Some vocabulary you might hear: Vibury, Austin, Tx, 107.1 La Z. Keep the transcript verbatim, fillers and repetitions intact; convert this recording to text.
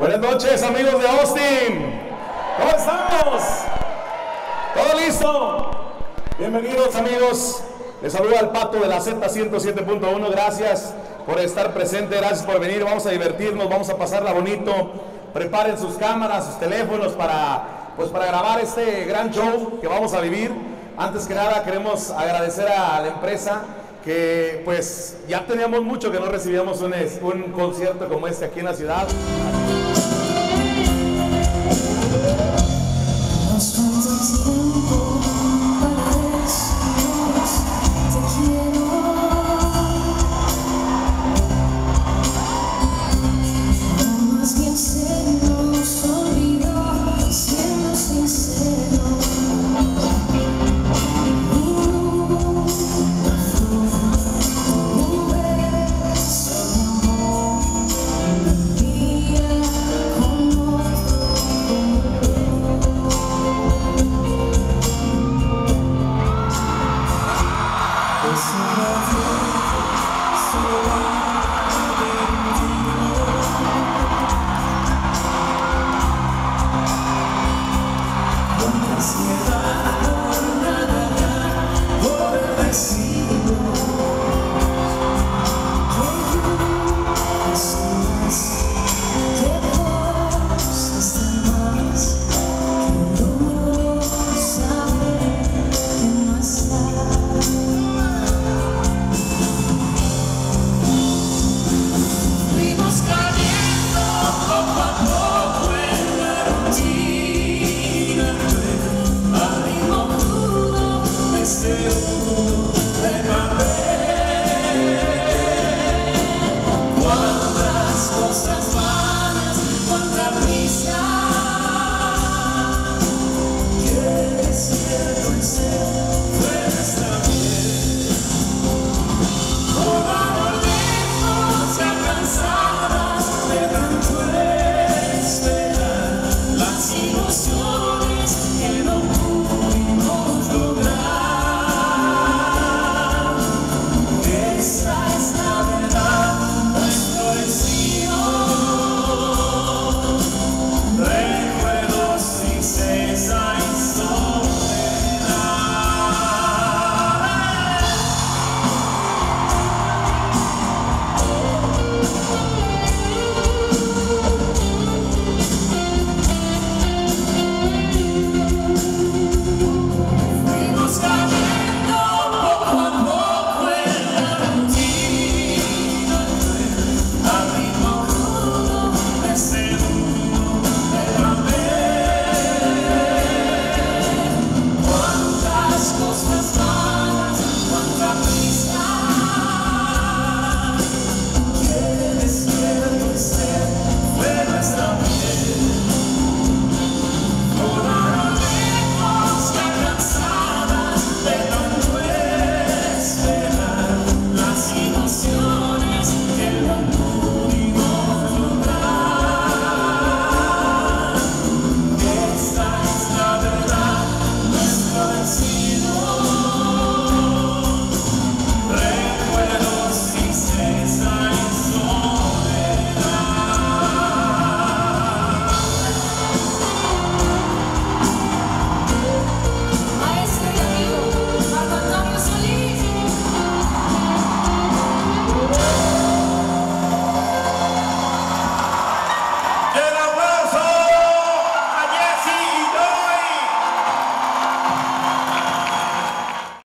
Buenas noches, amigos de Austin. ¿Cómo estamos? ¿Todo listo? Bienvenidos, amigos. Les saluda el Pato de la Z ciento siete punto uno. Gracias por estar presente, gracias por venir. Vamos a divertirnos, vamos a pasarla bonito. Preparen sus cámaras, sus teléfonos para, pues, para grabar este gran show que vamos a vivir. Antes que nada, queremos agradecer a la empresa que, pues, ya teníamos mucho que no recibíamos un, un concierto como este aquí en la ciudad.